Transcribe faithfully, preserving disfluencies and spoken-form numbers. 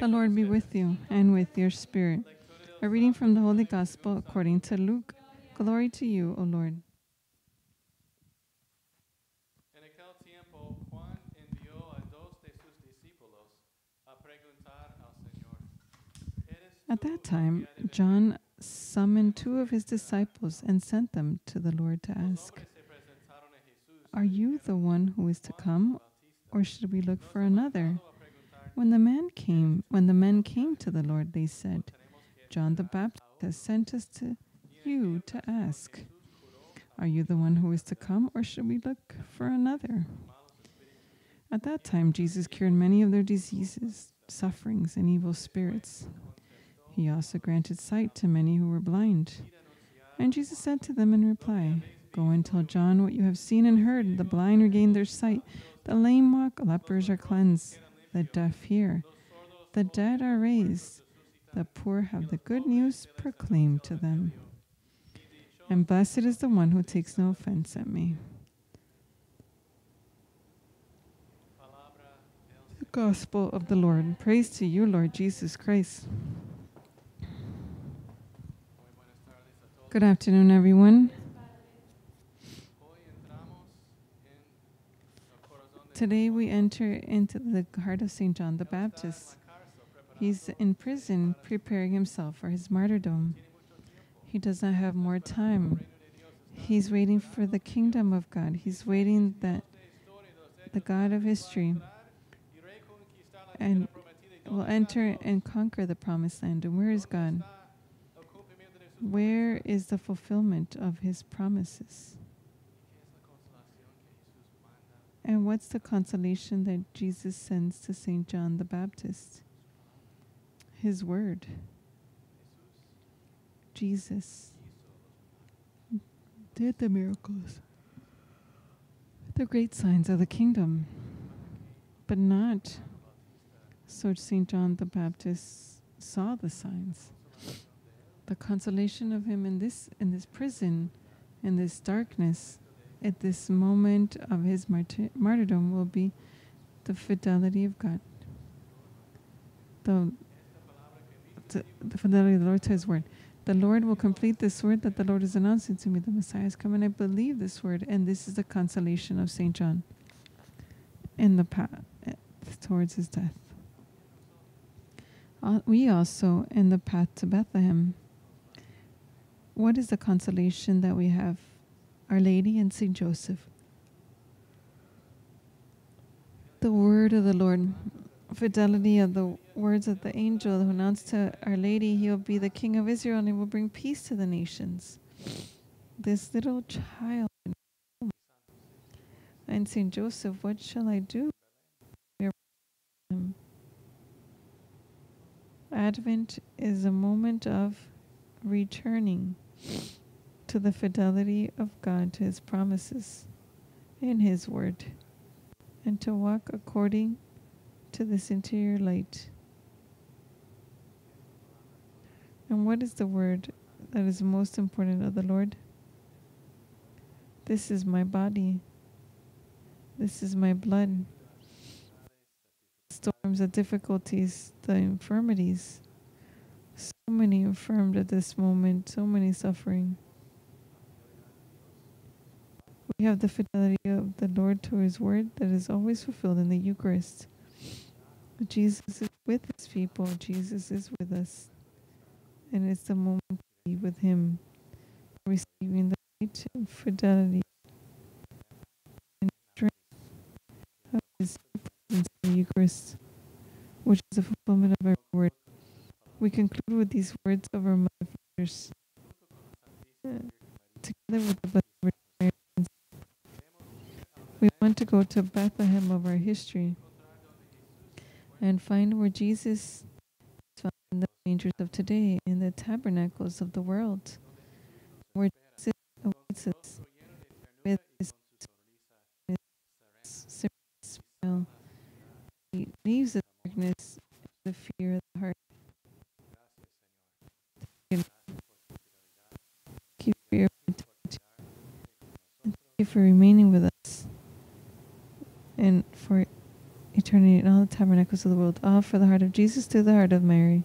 The Lord be with you and with your spirit. A reading from the Holy Gospel according to Luke. Glory to you, O Lord. At that time, John summoned two of his disciples and sent them to the Lord to ask, "Are you the one who is to come, or should we look for another?" When the man came, when the men came to the Lord, they said, "John the Baptist has sent us to you to ask, 'Are you the one who is to come, or should we look for another?'" At that time, Jesus cured many of their diseases, sufferings, and evil spirits. He also granted sight to many who were blind. And Jesus said to them in reply, "Go and tell John what you have seen and heard. The blind regain their sight, the lame walk, lepers are cleansed, the deaf hear, the dead are raised, the poor have the good news proclaimed to them. And blessed is the one who takes no offense at me." The Gospel of the Lord. Praise to you, Lord Jesus Christ. Good afternoon, everyone. Today we enter into the heart of Saint John the Baptist. He's in prison, preparing himself for his martyrdom. He does not have more time. He's waiting for the kingdom of God. He's waiting that the God of history and will enter and conquer the promised land. And where is God? Where is the fulfillment of his promises? And what's the consolation that Jesus sends to Saint John the Baptist? His word. Jesus did the miracles, the great signs of the kingdom, but not so Saint John the Baptist saw the signs. The consolation of him in this in this prison, in this darkness, at this moment of his martyr martyrdom will be the fidelity of God, the, the, the fidelity of the Lord to his word. The Lord will complete this word that the Lord is announcing to me. The Messiah has come, and I believe this word, and this is the consolation of Saint John in the path towards his death. Uh, we also, in the path to Bethlehem, what is the consolation that we have? Our Lady and Saint Joseph. The word of the Lord, fidelity of the words of the angel who announced to Our Lady, "He will be the King of Israel and he will bring peace to the nations." This little child. And Saint Joseph, what shall I do? Advent is a moment of returning to the fidelity of God, to his promises in his word, and to walk according to this interior light. And what is the word that is most important of the Lord? "This is my body. This is my blood." Storms, the difficulties, the infirmities. So many infirmed at this moment, so many suffering. We have the fidelity of the Lord to his word that is always fulfilled in the Eucharist. Jesus is with his people. Jesus is with us. And it's the moment to be with him, receiving the light and fidelity and strength of his presence in the Eucharist, which is the fulfillment of our word. We conclude with these words of our Mother Fathers. Uh, together with the Blessed Virgin Mary, we want to go to Bethlehem of our history and find where Jesus is found in the dangers of today, in the tabernacles of the world, where Jesus awaits us with his smile. He leaves the darkness and the fear of the heart. For remaining with us and for eternity in all the tabernacle. miracles of the world. Ah, for the heart of Jesus, through the heart of Mary.